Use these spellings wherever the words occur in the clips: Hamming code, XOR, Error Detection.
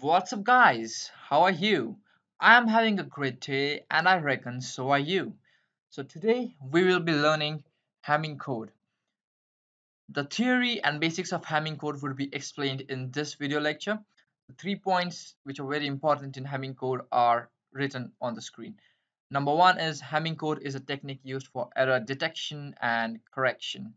What's up guys, how are you? I am having a great day and I reckon so are you. So today we will be learning Hamming code. The theory and basics of Hamming code will be explained in this video lecture. The 3 points which are very important in Hamming code are written on the screen. Number one is Hamming code is a technique used for error detection and correction.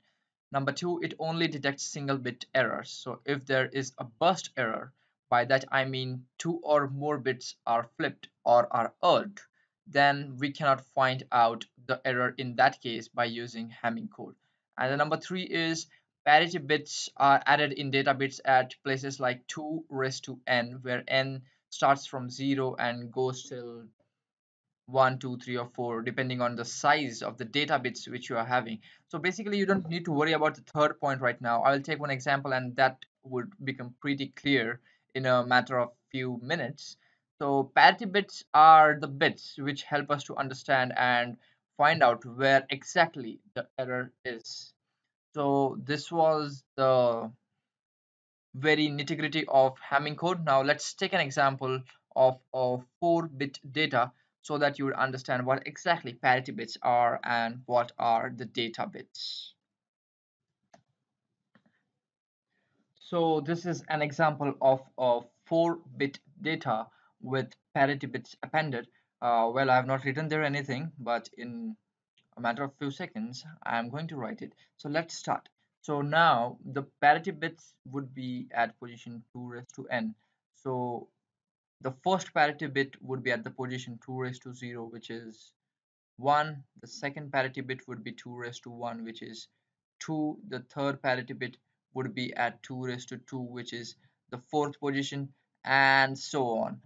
Number two, it only detects single bit errors. So if there is a burst error, by that I mean two or more bits are flipped or are erred, then we cannot find out the error in that case by using Hamming code. And the number three is parity bits are added in data bits at places like 2 raised to n, where n starts from 0 and goes till 1, 2, 3 or 4 depending on the size of the data bits which you are having. So basically you don't need to worry about the third point right now. I will take one example and that would become pretty clear in a matter of few minutes. So parity bits are the bits which help us to understand and find out where exactly the error is. So this was the very nitty-gritty of Hamming code. Now let's take an example of a 4-bit data so that you would understand what exactly parity bits are and what are the data bits. So this is an example of a 4-bit data with parity bits appended. Well, I have not written there anything, but in a matter of few seconds, I am going to write it. So let's start. So now the parity bits would be at position 2 raised to n. So the first parity bit would be at the position 2 raised to 0, which is 1. The second parity bit would be 2 raised to 1, which is 2. The third parity bit would be at 2 raised to 2, which is the fourth position, and so on.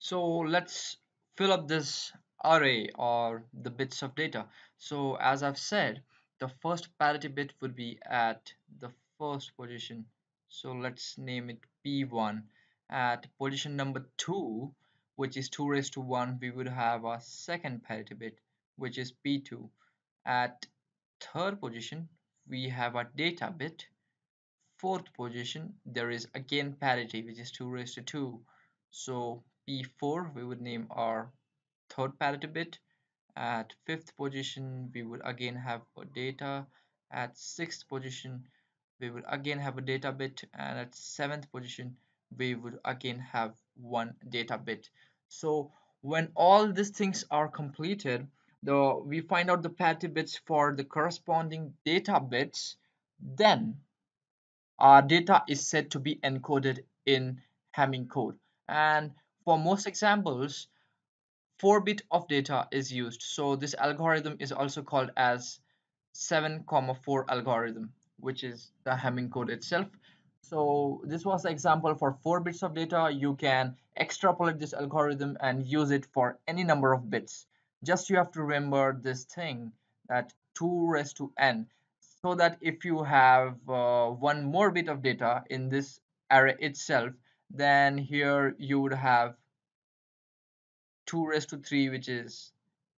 So let's fill up this array or the bits of data. So as I've said, the first parity bit would be at the first position, so let's name it P1. At position number 2, which is 2 raised to 1, we would have our second parity bit, which is P2. At third position we have our data bit. Fourth position, there is again parity, which is 2 raised to 2. So P4 we would name our third parity bit. At fifth position we would again have a data. At sixth position we would again have a data bit, and at seventh position we would again have one data bit. So when all these things are completed, we find out the parity bits for the corresponding data bits. Then our data is said to be encoded in Hamming code. And for most examples, 4-bit of data is used. So this algorithm is also called as 7,4 algorithm, which is the Hamming code itself. So this was the example for 4 bits of data. You can extrapolate this algorithm and use it for any number of bits. Just you have to remember this thing at 2 raised to n, so that if you have one more bit of data in this array itself, then here you would have 2 raised to 3, which is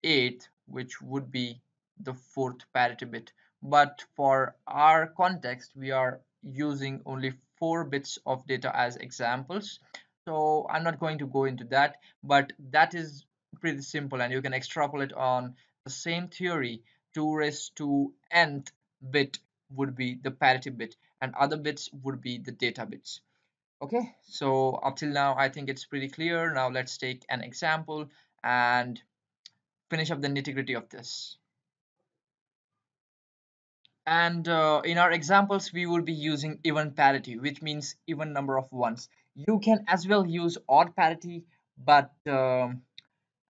8, which would be the fourth parity bit. But for our context, we are using only 4 bits of data as examples, so I'm not going to go into that, but that is pretty simple and you can extrapolate on the same theory. 2 raised to nth bit would be the parity bit and other bits would be the data bits. Okay, so up till now I think it's pretty clear. Now let's take an example and finish up the nitty-gritty of this. And in our examples we will be using even parity, which means even number of ones. You can as well use odd parity, but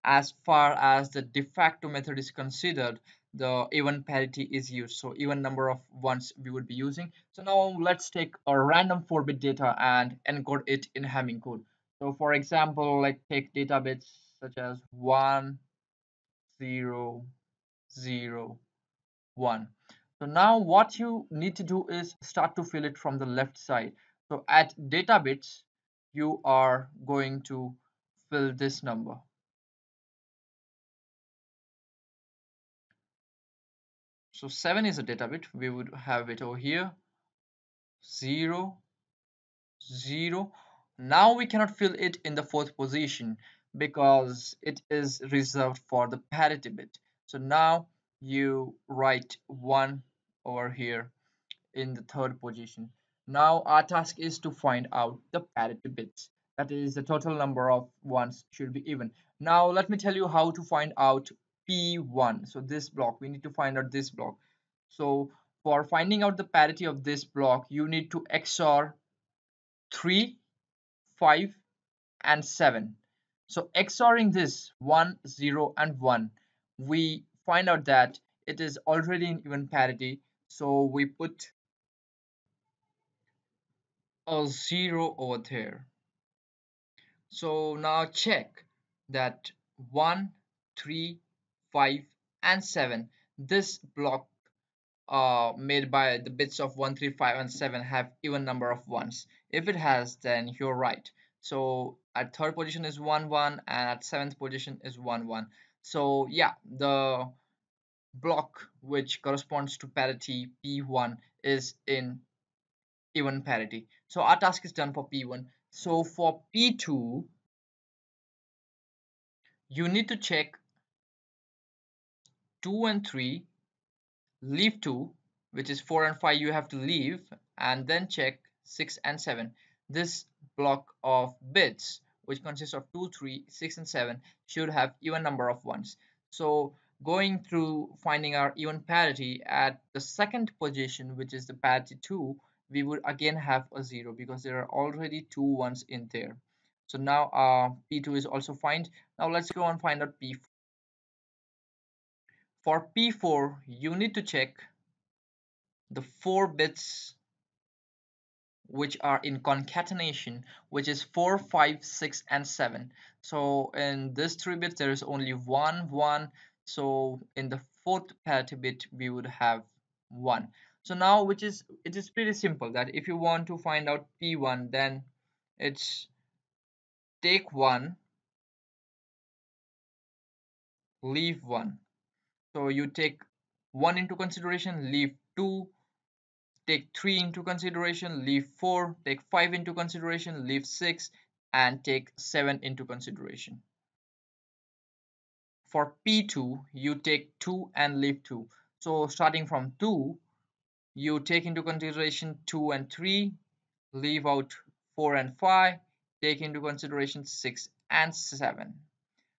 as far as the de facto method is considered, the even parity is used. So even number of ones we would be using. So now let's take a random 4-bit data and encode it in Hamming code. So for example, like take data bits such as 1, 0, 0, 1. So now what you need to do is start to fill it from the left side. So at data bits, you are going to fill this number. So 7 is a data bit, we would have it over here, 0, 0. Now we cannot fill it in the fourth position because it is reserved for the parity bit. So now you write 1 over here in the third position. Now our task is to find out the parity bits. That is, the total number of ones should be even. Now let me tell you how to find out P1. So this block, we need to find out this block. So for finding out the parity of this block, you need to XOR 3, 5 and 7. So XORing this 1, 0 and 1, we find out that it is already in even parity. So we put a 0 over there. So now check that 1, 3, 5 and 7, this block made by the bits of 1, 3, 5 and 7 have even number of ones. If it has, then you're right. So at third position is 1, 1 and at seventh position is 1, 1. So yeah, the block which corresponds to parity P1 is in even parity. So our task is done for P1. So for P2, you need to check 2 and 3, leave 2, which is 4 and 5 you have to leave, and then check 6 and 7. This block of bits, which consists of 2, 3, 6 and 7, should have even number of ones. So going through finding our even parity, at the second position, which is the parity 2, we would again have a 0 because there are already 2 ones in there. So now P2 is also fine. Now let's go and find out P4. For P4, you need to check the 4 bits which are in concatenation, which is 4, 5, 6 and 7. So in this 3 bits, there is only 1, 1. So in the fourth parity bit, we would have 1. So now, it is pretty simple that if you want to find out P1, then it's take 1, leave 1. So you take 1 into consideration, leave 2, take 3 into consideration, leave 4, take 5 into consideration, leave 6, and take 7 into consideration. For P2, you take 2 and leave 2. So starting from 2, you take into consideration 2 and 3, leave out 4 and 5, take into consideration 6 and 7.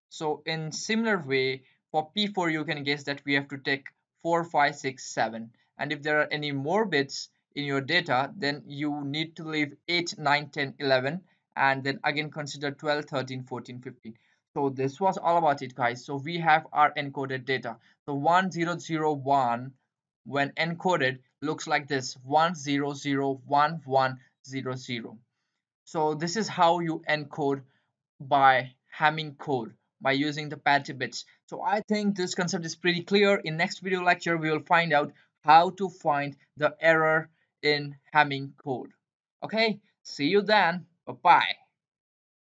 So in similar way, for P4, you can guess that we have to take 4, 5, 6, 7. And if there are any more bits in your data, then you need to leave 8, 9, 10, 11, and then again consider 12, 13, 14, 15. So this was all about it, guys. So we have our encoded data. So 1001, when encoded, looks like this: 1001, 100. So this is how you encode by Hamming code, by using the parity bits. So I think this concept is pretty clear. In next video lecture, we will find out how to find the error in Hamming code. Okay, see you then. Bye-bye.